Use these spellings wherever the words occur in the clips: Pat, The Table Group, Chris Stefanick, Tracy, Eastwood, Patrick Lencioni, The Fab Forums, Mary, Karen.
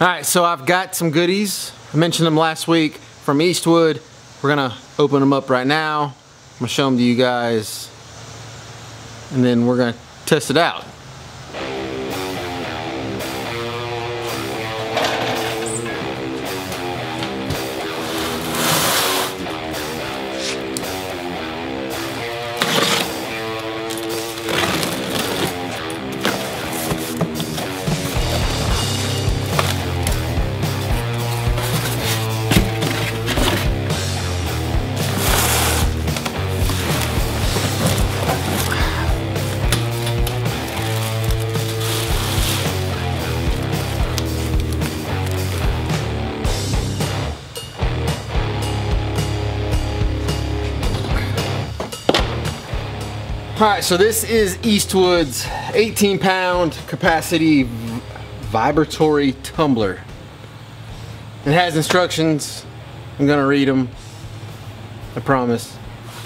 Alright, so I've got some goodies. I mentioned them last week from Eastwood. We're gonna open them up right now. I'm gonna show them to you guys and then we're gonna test it out. Alright, so this is Eastwood's 18-pound capacity vibratory tumbler. It has instructions. I'm going to read them. I promise.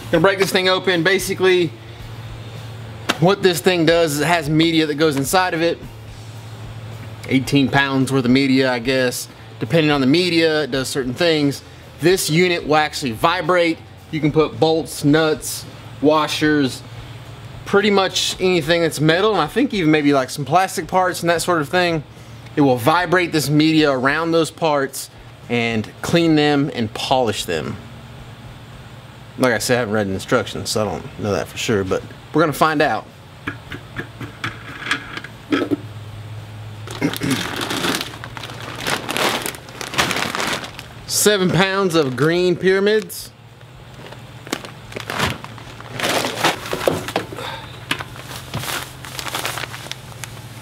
I'm going to break this thing open. Basically, what this thing does is it has media that goes inside of it. 18 pounds worth of media, I guess. Depending on the media, it does certain things. This unit will actually vibrate. You can put bolts, nuts, washers, pretty much anything that's metal, and I think even maybe like some plastic parts and that sort of thing. It will vibrate this media around those parts and clean them and polish them. Like I said, I haven't read the instructions, so I don't know that for sure, but we're gonna find out. £7 of green pyramids.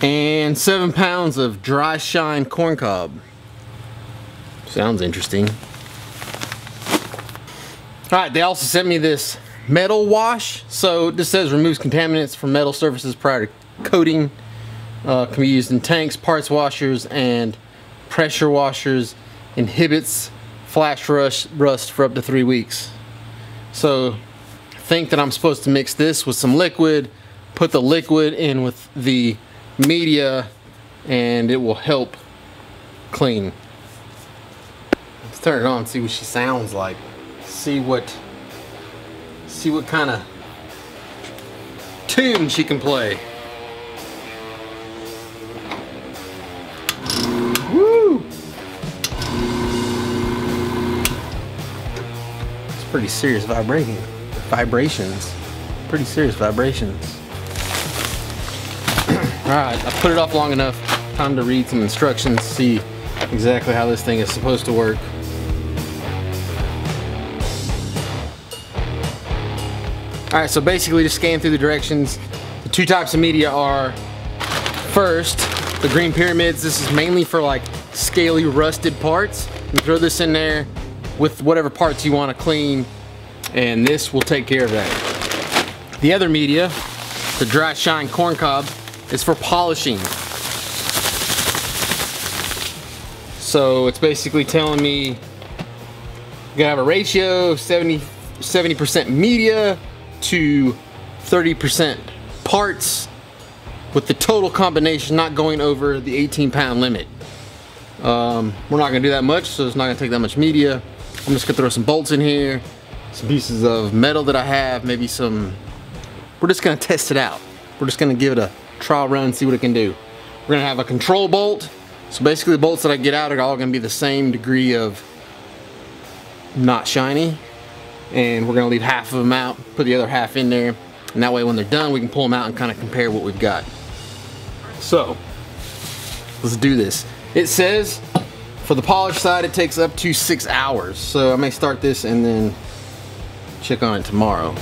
And 7 pounds of dry shine corn cob. Sounds interesting. Alright, they also sent me this metal wash. So this says removes contaminants from metal surfaces prior to coating. Can be used in tanks, parts washers, and pressure washers. Inhibits flash rust for up to 3 weeks. So I think that I'm supposed to mix this with some liquid, put the liquid in with the media, and it will help clean. Let's turn it on and see what she sounds like. See what kind of tune she can play. Woo! It's pretty serious vibrations. Pretty serious vibrations. Alright, I put it off long enough. Time to read some instructions, see exactly how this thing is supposed to work. Alright, so basically just scan through the directions. The two types of media are, first, the green pyramids. This is mainly for like scaly, rusted parts. You throw this in there with whatever parts you want to clean, and this will take care of that. The other media, the dry shine corn cob, it's for polishing. So it's basically telling me you gotta have a ratio of 70% media to 30% parts, with the total combination not going over the 18-pound limit. We're not gonna do that much, so it's not gonna take that much media. I'm just gonna throw some bolts in here, some pieces of metal that I have, maybe some. We're just gonna test it out. We're just gonna give it a trial run, see what it can do. We're gonna have a control bolt. So basically the bolts that I get out are all gonna be the same degree of not shiny, and we're gonna leave half of them out, put the other half in there, and that way when they're done we can pull them out and kind of compare what we've got. So let's do this. It says for the polish side it takes up to 6 hours, so I may start this and then check on it tomorrow.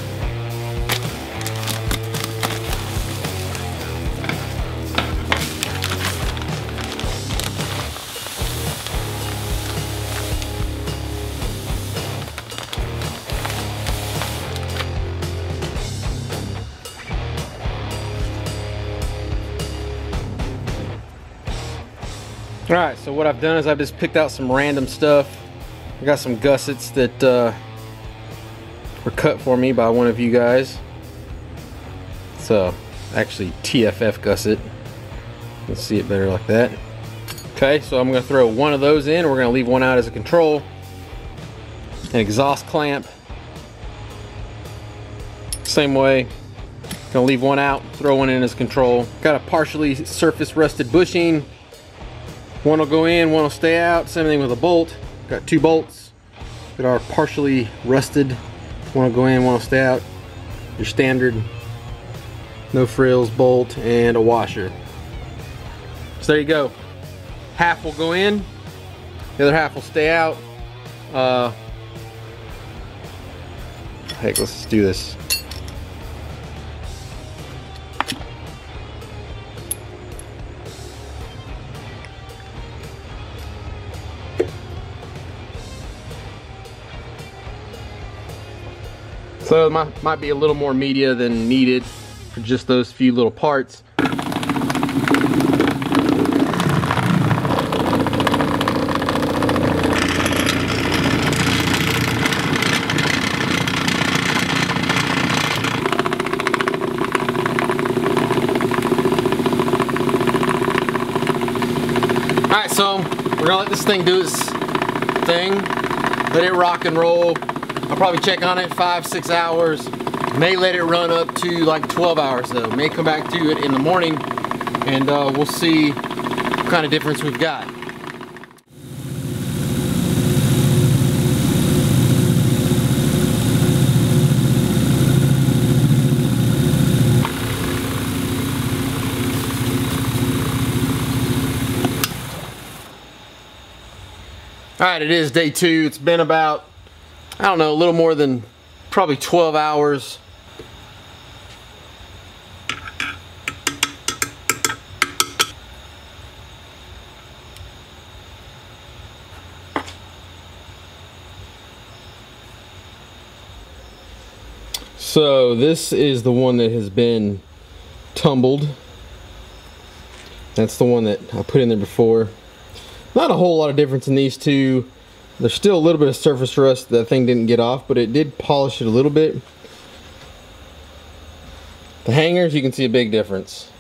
Alright, so what I've done is I've just picked out some random stuff. I got some gussets that were cut for me by one of you guys. It's actually TFF gusset. You can see it better like that. Okay, so I'm gonna throw one of those in. We're gonna leave one out as a control, an exhaust clamp. Same way, gonna leave one out, throw one in as control. Got a partially surface rusted bushing. One will go in, one will stay out. Same thing with a bolt. Got two bolts that are partially rusted. One will go in, one will stay out. Your standard, no frills bolt and a washer. So there you go. Half will go in, the other half will stay out. Heck, let's just do this. So it might be a little more media than needed for just those few little parts. Alright, so we're gonna let this thing do its thing, let it rock and roll. I'll probably check on it 5-6 hours. May let it run up to like 12 hours though. May come back to it in the morning and we'll see what kind of difference we've got. All right, it is day two. It's been about, I don't know, a little more than probably 12 hours. So this is the one that has been tumbled. That's the one that I put in there before. Not a whole lot of difference in these two. There's still a little bit of surface rust. That thing didn't get off, but it did polish it a little bit. The hangers, you can see a big difference.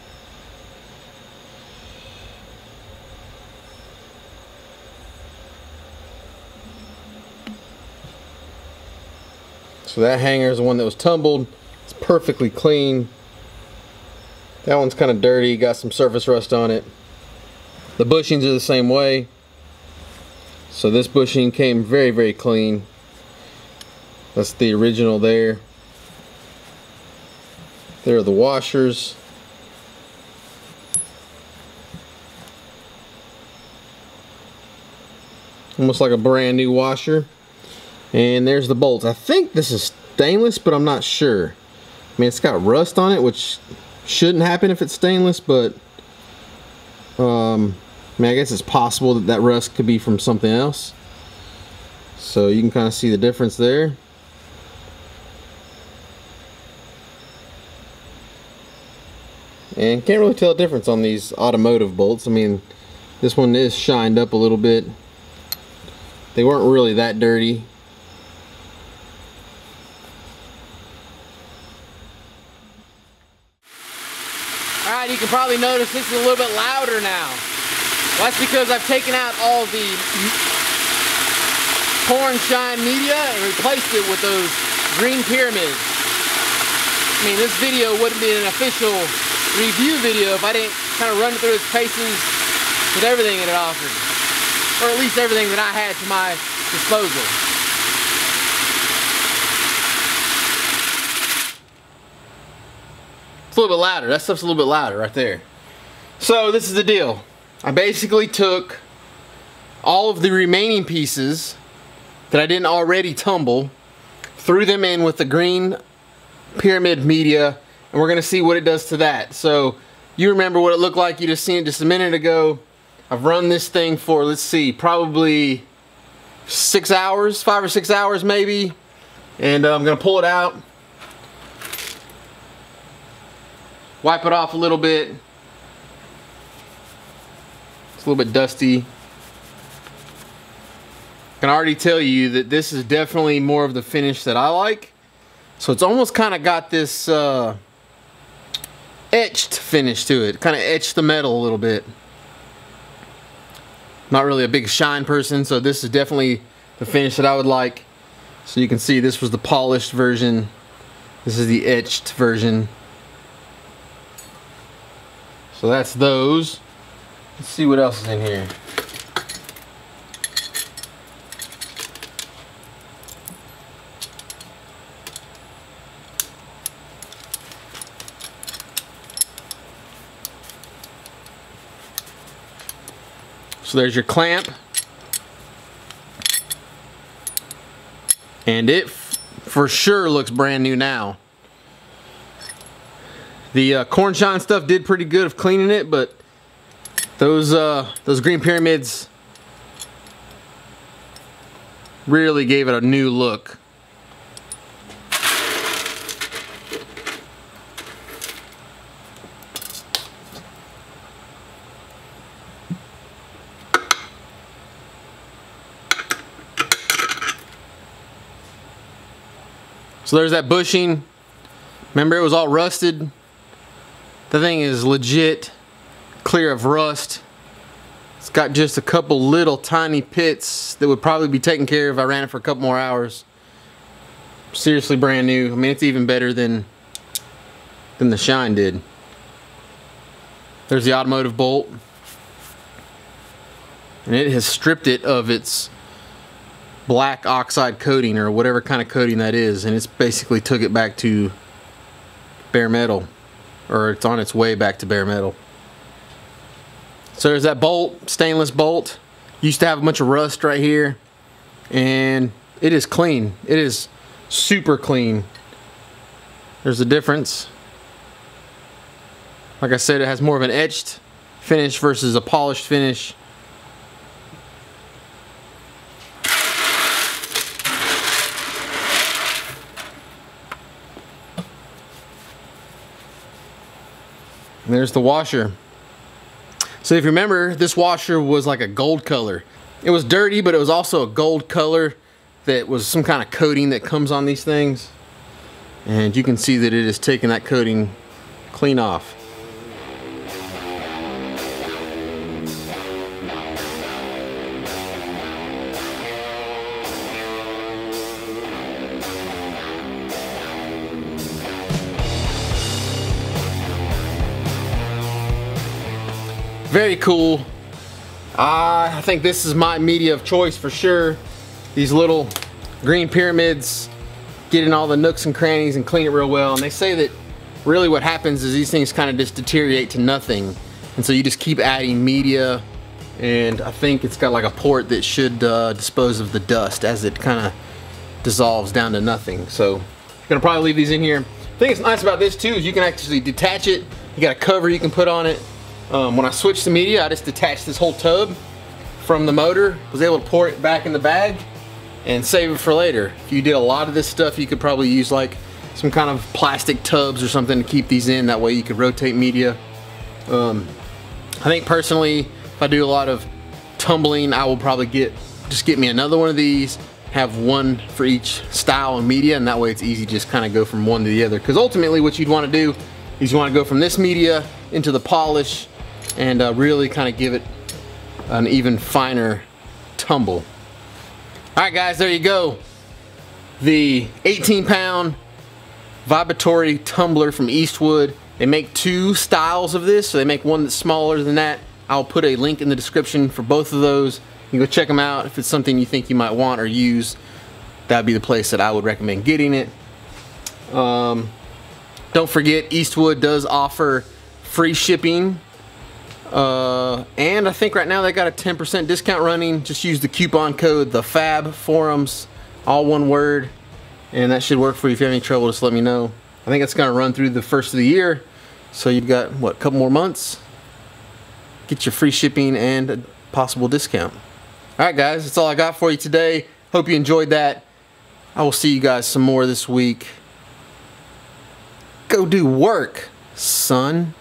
So that hanger is the one that was tumbled. It's perfectly clean. That one's kind of dirty, got some surface rust on it. The bushings are the same way. So this bushing came very, very clean. That's the original there. There are the washers. Almost like a brand new washer. And there's the bolts. I think this is stainless, but I'm not sure. I mean, it's got rust on it, which shouldn't happen if it's stainless, but I mean, I guess it's possible that that rust could be from something else. So you can kind of see the difference there. And can't really tell the difference on these automotive bolts. I mean, this one is shined up a little bit. They weren't really that dirty. All right, you can probably notice this is a little bit louder now. Well, that's because I've taken out all the corn shine media and replaced it with those green pyramids. I mean, this video wouldn't be an official review video if I didn't kind of run through its paces with everything that it offered. Or at least everything that I had to my disposal. It's a little bit louder. That stuff's a little bit louder right there. So this is the deal. I basically took all of the remaining pieces that I didn't already tumble, threw them in with the green pyramid media, and we're gonna see what it does to that. So you remember what it looked like, you just seen it just a minute ago. I've run this thing for, let's see, probably 6 hours, 5 or 6 hours maybe, and I'm gonna pull it out, wipe it off a little bit. It's a little bit dusty. I can already tell you that this is definitely more of the finish that I like. So it's almost kind of got this etched finish to it. Kind of etched the metal a little bit. not really a big shine person, so this is definitely the finish that I would like. So you can see this was the polished version. This is the etched version. So that's those. Let's see what else is in here. So there's your clamp, and it for sure looks brand new now. The corn shine stuff did pretty good of cleaning it, but those green pyramids really gave it a new look. So there's that bushing. Remember, it was all rusted. The thing is legit clear of rust. It's got just a couple little tiny pits that would probably be taken care of if I ran it for a couple more hours. Seriously brand new. I mean, it's even better than the shine did. There's the automotive bolt. And it has stripped it of its black oxide coating, or whatever kind of coating that is, and it's basically took it back to bare metal, or it's on its way back to bare metal. So there's that bolt, stainless bolt. Used to have a bunch of rust right here, and it is clean. It is super clean. There's a difference. Like I said, it has more of an etched finish versus a polished finish. And there's the washer. So if you remember, this washer was like a gold color. It was dirty, but it was also a gold color that was some kind of coating that comes on these things. And you can see that it is taking that coating clean off. Very cool. I think this is my media of choice for sure. These little green pyramids, get in all the nooks and crannies and clean it real well. And they say that really what happens is these things kind of just deteriorate to nothing. And so you just keep adding media, and I think it's got like a port that should dispose of the dust as it kind of dissolves down to nothing. So I'm gonna probably leave these in here. The thing that's nice about this too is you can actually detach it. You got a cover you can put on it. When I switched the media, I just detached this whole tub from the motor, was able to pour it back in the bag and save it for later. If you did a lot of this stuff, you could probably use like some kind of plastic tubs or something to keep these in. That way you could rotate media. I think personally, if I do a lot of tumbling, I will probably just get me another one of these, have one for each style of media, and that way it's easy to just kind of go from one to the other. Because ultimately what you'd want to do is you want to go from this media into the polish and really kind of give it an even finer tumble. All right, guys, there you go. The 18-pound vibratory tumbler from Eastwood. They make two styles of this, so they make one that's smaller than that. I'll put a link in the description for both of those. You can go check them out. If it's something you think you might want or use, that'd be the place that I would recommend getting it. Don't forget, Eastwood does offer free shipping. And I think right now they got a 10% discount running. Just use the coupon code The Fab Forums, all one word, and that should work for you. If you have any trouble, just let me know. I think it's gonna run through the first of the year, so you've got what, a couple more months. Get your free shipping and a possible discount. All right, guys, that's all I got for you today. Hope you enjoyed that. I will see you guys some more this week. Go do work, son.